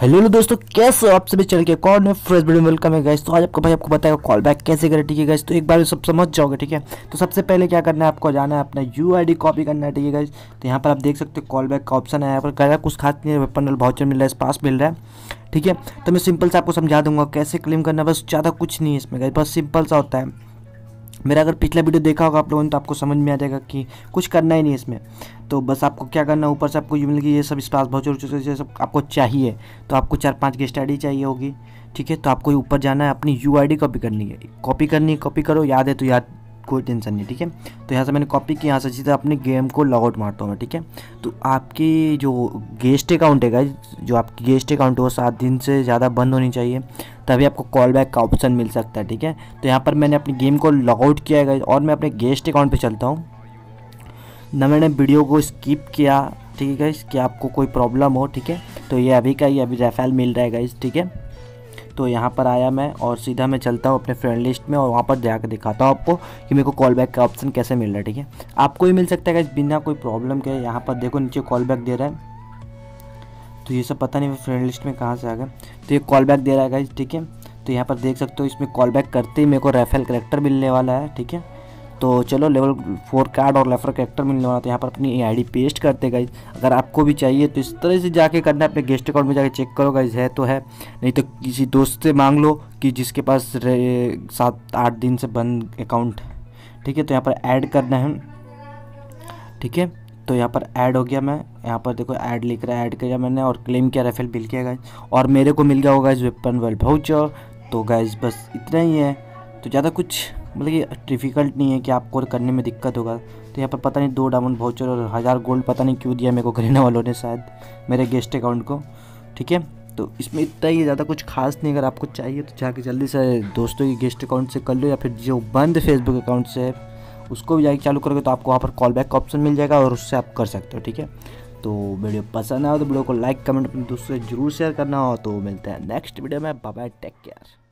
Hello दोस्तों, कैसे हो आप सभी। चल के कॉल में फ्रेश वीडियो वेलकम है गाइस। तो आज आपको भाई आपको बताएगा कॉल बैक कैसे करें, ठीक है गाइस। तो एक बार सब समझ जाओगे, ठीक है। तो सबसे पहले क्या करना है, आपको जाना है अपना यूआईडी कॉपी करना है, ठीक है गाइस। तो यहाँ पर आप देख सकते हो कॉल बैक का ऑप्शन है। यहाँ पर गाइस कुछ खास नहीं है, पंडल भाउचर मिल रहा है, स्पास मिल रहा है, ठीक है। तो मैं सिंपल से आपको समझा दूंगा कैसे क्लेम करना है, बस ज़्यादा कुछ नहीं है इसमें गाइस, बस सिंपल सा होता है। मेरा अगर पिछला वीडियो देखा होगा आप लोगों ने तो आपको समझ में आ जाएगा कि कुछ करना ही नहीं इसमें। तो बस आपको क्या करना है, ऊपर से आपको यूमेल की ये सब स्पास भाउचर ये सब आपको चाहिए, तो आपको 4-5 गेस्ट आईडी चाहिए होगी, ठीक है। तो आपको ऊपर जाना है, अपनी यूआईडी कॉपी करनी है, कॉपी करो, याद है तो याद, कोई टेंशन नहीं, ठीक है। तो यहाँ से मैंने कॉपी की, यहाँ से सीधा अपने गेम को लॉगआउट मारता हूँ मैं, ठीक है। तो आपकी जो गेस्ट अकाउंट है गाइस, जो आपकी गेस्ट अकाउंट है वो 7 दिन से ज़्यादा बंद होनी चाहिए, तभी आपको कॉल बैक का ऑप्शन मिल सकता है, ठीक है। तो यहाँ पर मैंने अपनी गेम को लॉगआउट किया है गाइस, और मैं अपने गेस्ट अकाउंट पर चलता हूँ ना। मैंने वीडियो को स्किप किया, ठीक है गाइस, कि आपको कोई प्रॉब्लम हो, ठीक है। तो ये अभी का ये अभी रेफेल मिल रहा है गाइस, ठीक है। तो यहाँ पर आया मैं और सीधा मैं चलता हूँ अपने फ्रेंड लिस्ट में, और वहाँ पर जाकर दिखाता हूँ आपको कि मेरे को कॉल बैक का ऑप्शन कैसे मिल रहा है, ठीक है। आपको ही मिल सकता है गाइस बिना कोई प्रॉब्लम के। यहाँ पर देखो नीचे कॉल बैक दे रहा है, तो ये सब पता नहीं मैं फ्रेंड लिस्ट में कहाँ से आ गया। तो ये कॉल बैक दे रहा है गाइस, ठीक है। तो यहाँ पर देख सकते हो इसमें कॉल बैक करते ही मेरे को रेफेल कैरेक्टर मिलने वाला है, ठीक है। तो चलो लेवल 4 कार्ड और रेफर कैरेक्टर मिलने वाला था। यहाँ पर अपनी आईडी पेस्ट करते गाइस। अगर आपको भी चाहिए तो इस तरह से जाके करना है, अपने गेस्ट अकाउंट में जाके चेक करो गाइस, है तो है, नहीं तो किसी दोस्त से मांग लो कि जिसके पास 7-8 दिन से बंद अकाउंट, ठीक है। तो यहाँ पर ऐड करना है, ठीक है। तो यहाँ पर ऐड हो गया मैं, यहाँ पर देखो ऐड लिख रहा है, ऐड किया मैंने और क्लेम किया, रेफेल बिल किया गाइस, और मेरे को मिल गया होगा इस वेपन वर्ल्ड भाउचर। तो गाइस बस इतना ही है, तो ज़्यादा कुछ मतलब ये डिफ़िकल्ट नहीं है कि आपको करने में दिक्कत होगा। तो यहाँ पर पता नहीं 2 डायमंड भाउचर और 1000 गोल्ड पता नहीं क्यों दिया मेरे को गरेना वालों ने, शायद मेरे गेस्ट अकाउंट को, ठीक है। तो इसमें इतना ही, ज़्यादा कुछ खास नहीं। अगर आपको चाहिए तो जाके जल्दी से दोस्तों के गेस्ट अकाउंट से कर लो, या फिर जो बंद फेसबुक अकाउंट से उसको भी जाके चालू करोगे तो आपको वहाँ पर कॉल बैक का ऑप्शन मिल जाएगा और उससे आप कर सकते हो, ठीक है। तो वीडियो पसंद आया तो वीडियो को लाइक कमेंट अपने दोस्तों से जरूर शेयर करना हो। तो मिलते हैं नेक्स्ट वीडियो में, बाय बाय, टेक केयर।